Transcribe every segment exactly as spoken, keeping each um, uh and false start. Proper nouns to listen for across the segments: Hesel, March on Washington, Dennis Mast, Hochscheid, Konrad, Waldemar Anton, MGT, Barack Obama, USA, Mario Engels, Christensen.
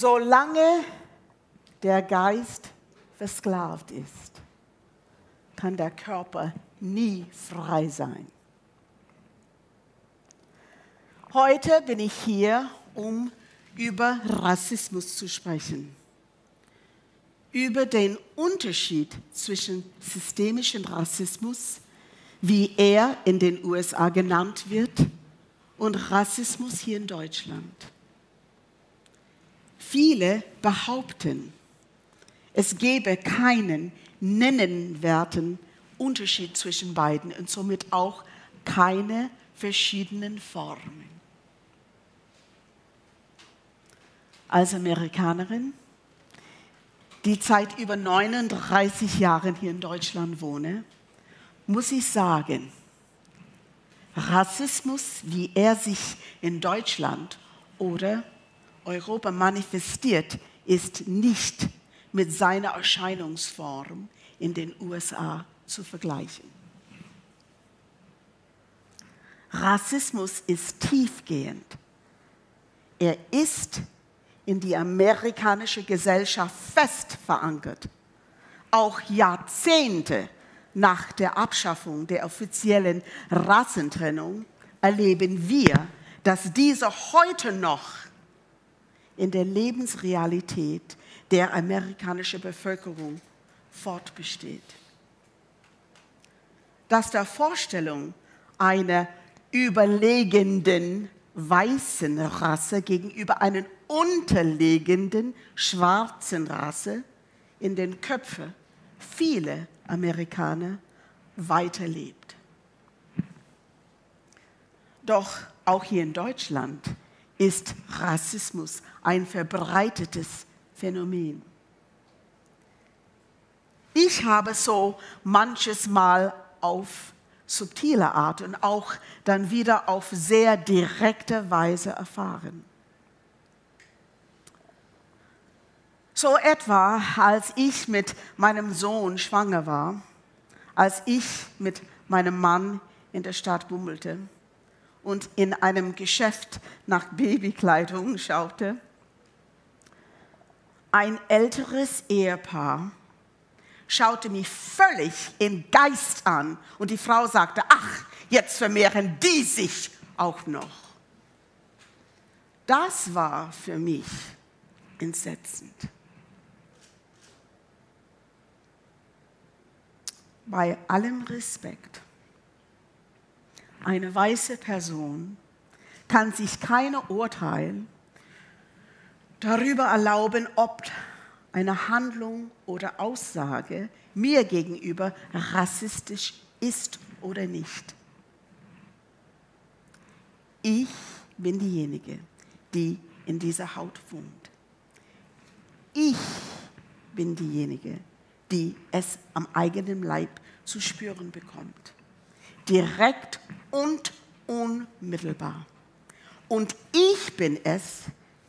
solange der Geist versklavt ist, kann der Körper nie frei sein. Heute bin ich hier, um über Rassismus zu sprechen, über den Unterschied zwischen systemischem Rassismus, wie er in den U S A genannt wird, und Rassismus hier in Deutschland. Viele behaupten, es gebe keinen nennenswerten Unterschied zwischen beiden und somit auch keine verschiedenen Formen. Als Amerikanerin, die seit über neununddreißig Jahren hier in Deutschland wohne, muss ich sagen, Rassismus, wie er sich in Deutschland oder Europa manifestiert, ist nicht mit seiner Erscheinungsform in den U S A zu vergleichen. Rassismus ist tiefgehend. Er ist in die amerikanische Gesellschaft fest verankert, auch Jahrzehnte nach der Abschaffung der offiziellen Rassentrennung erleben wir, dass diese heute noch in der Lebensrealität der amerikanischen Bevölkerung fortbesteht. Dass der Vorstellung einer überlegenden weißen Rasse gegenüber einer unterlegenden schwarzen Rasse in den Köpfen vieler Amerikaner weiterlebt. Doch auch hier in Deutschland ist Rassismus ein verbreitetes Phänomen. Ich habe so manches Mal auf subtile Art und auch dann wieder auf sehr direkte Weise erfahren. So etwa, als ich mit meinem Sohn schwanger war, als ich mit meinem Mann in der Stadt bummelte und in einem Geschäft nach Babykleidung schaute, ein älteres Ehepaar schaute mich völlig im Geist an und die Frau sagte, ach, jetzt vermehren die sich auch noch. Das war für mich entsetzend. Bei allem Respekt, eine weiße Person kann sich keine Urteile darüber erlauben, ob eine Handlung oder Aussage mir gegenüber rassistisch ist oder nicht. Ich bin diejenige, die in dieser Haut wohnt. Ich bin diejenige, die es am eigenen Leib zu spüren bekommt. Direkt und unmittelbar. Und ich bin es,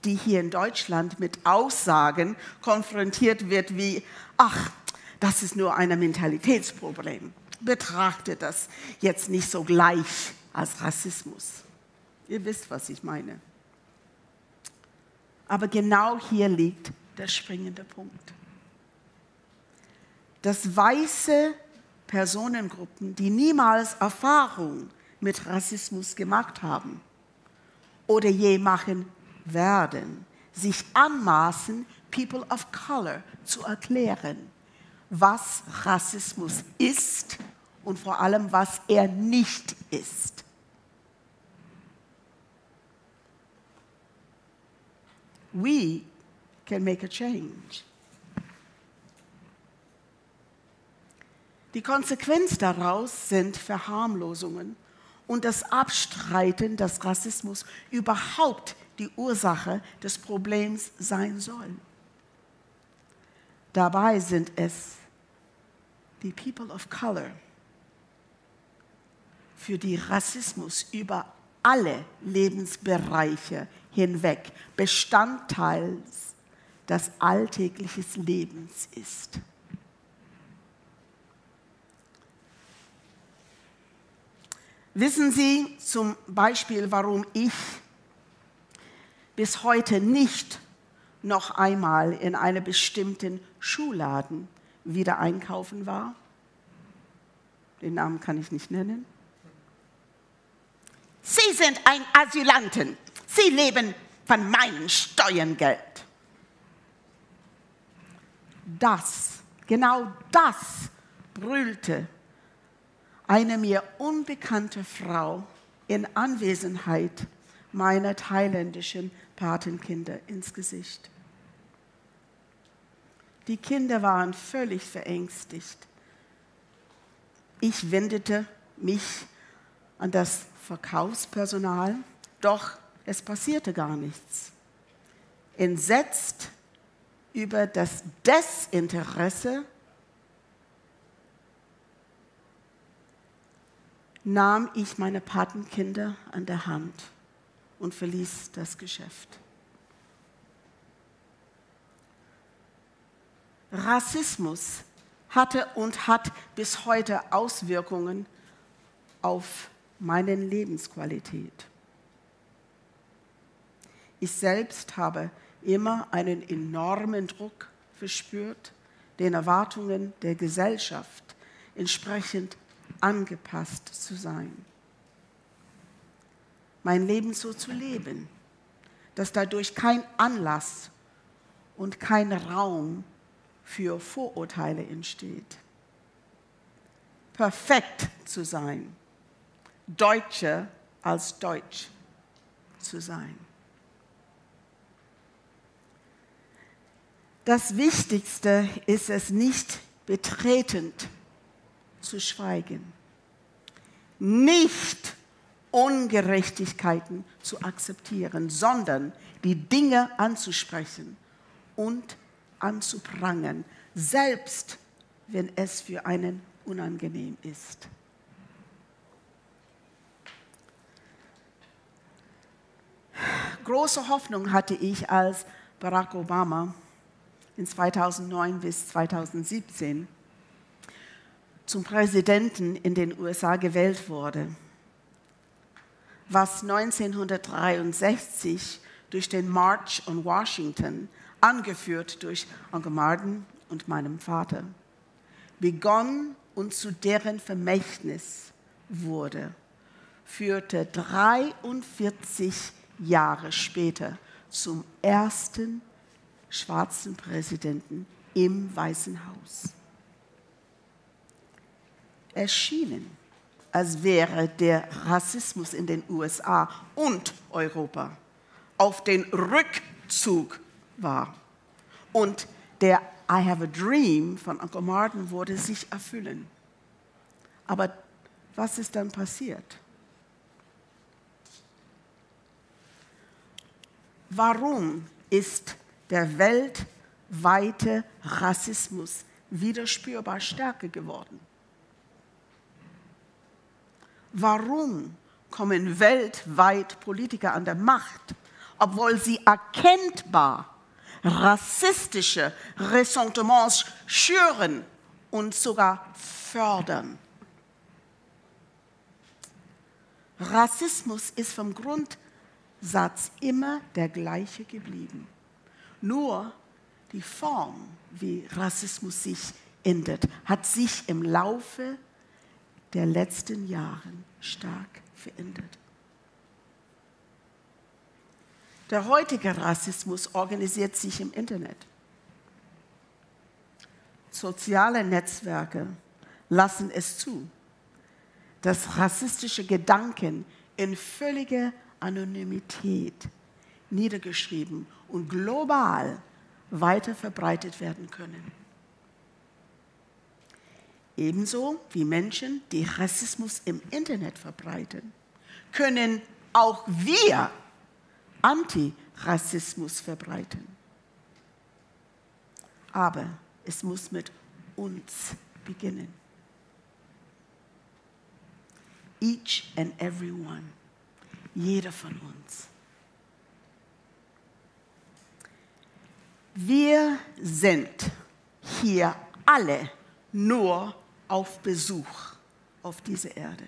die hier in Deutschland mit Aussagen konfrontiert wird wie, ach, das ist nur ein Mentalitätsproblem. Betrachte das jetzt nicht so gleich als Rassismus. Ihr wisst, was ich meine. Aber genau hier liegt der springende Punkt. Dass weiße Personengruppen, die niemals Erfahrung mit Rassismus gemacht haben oder je machen werden, sich anmaßen, People of Color zu erklären, was Rassismus ist und vor allem, was er nicht ist. We can make a change. Die Konsequenz daraus sind Verharmlosungen und das Abstreiten, dass Rassismus überhaupt die Ursache des Problems sein soll. Dabei sind es die People of Color, für die Rassismus über alle Lebensbereiche hinweg Bestandteil des alltäglichen Lebens ist. Wissen Sie zum Beispiel, warum ich bis heute nicht noch einmal in einem bestimmten Schuhladen wieder einkaufen war. Den Namen kann ich nicht nennen. Sie sind ein Asylanten. Sie leben von meinem Steuergeld. Das, genau das brüllte eine mir unbekannte Frau in Anwesenheit meiner thailändischen Patenkinder ins Gesicht. Die Kinder waren völlig verängstigt. Ich wendete mich an das Verkaufspersonal, doch es passierte gar nichts. Entsetzt über das Desinteresse nahm ich meine Patenkinder an der Hand und verließ das Geschäft. Rassismus hatte und hat bis heute Auswirkungen auf meine Lebensqualität. Ich selbst habe immer einen enormen Druck verspürt, den Erwartungen der Gesellschaft entsprechend angepasst zu sein. Mein Leben so zu leben, dass dadurch kein Anlass und kein Raum für Vorurteile entsteht. Perfekt zu sein, Deutscher als Deutsch zu sein. Das Wichtigste ist es nicht betretend zu schweigen, nicht Ungerechtigkeiten zu akzeptieren, sondern die Dinge anzusprechen und anzuprangern, selbst wenn es für einen unangenehm ist. Große Hoffnung hatte ich, als Barack Obama in zweitausendneun bis zweitausendsiebzehn zum Präsidenten in den U S A gewählt wurde, was neunzehnhundertdreiundsechzig durch den March on Washington, angeführt durch Onkel Martin und meinem Vater, begonnen und zu deren Vermächtnis wurde, führte dreiundvierzig Jahre später zum ersten schwarzen Präsidenten im Weißen Haus. Es schien, als wäre der Rassismus in den U S A und Europa auf den Rückzug war. Und der I Have a Dream von Onkel Martin wurde sich erfüllen. Aber was ist dann passiert? Warum ist der weltweite Rassismus wieder spürbar stärker geworden? Warum kommen weltweit Politiker an der Macht, obwohl sie erkennbar rassistische Ressentiments schüren und sogar fördern? Rassismus ist vom Grundsatz immer der gleiche geblieben. Nur die Form, wie Rassismus sich ändert, hat sich im Laufe der letzten Jahre stark verändert. Der heutige Rassismus organisiert sich im Internet. Soziale Netzwerke lassen es zu, dass rassistische Gedanken in völliger Anonymität niedergeschrieben und global weiter verbreitet werden können. Ebenso wie Menschen, die Rassismus im Internet verbreiten, können auch wir Antirassismus verbreiten. Aber es muss mit uns beginnen. Each and every one. Jeder von uns. Wir sind hier alle nur auf Besuch auf dieser Erde.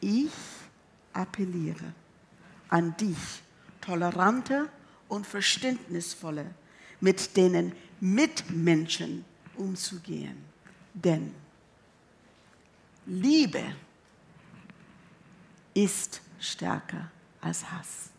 Ich appelliere an dich, tolerante und verständnisvoller mit denen Mitmenschen umzugehen. Denn Liebe ist stärker als Hass.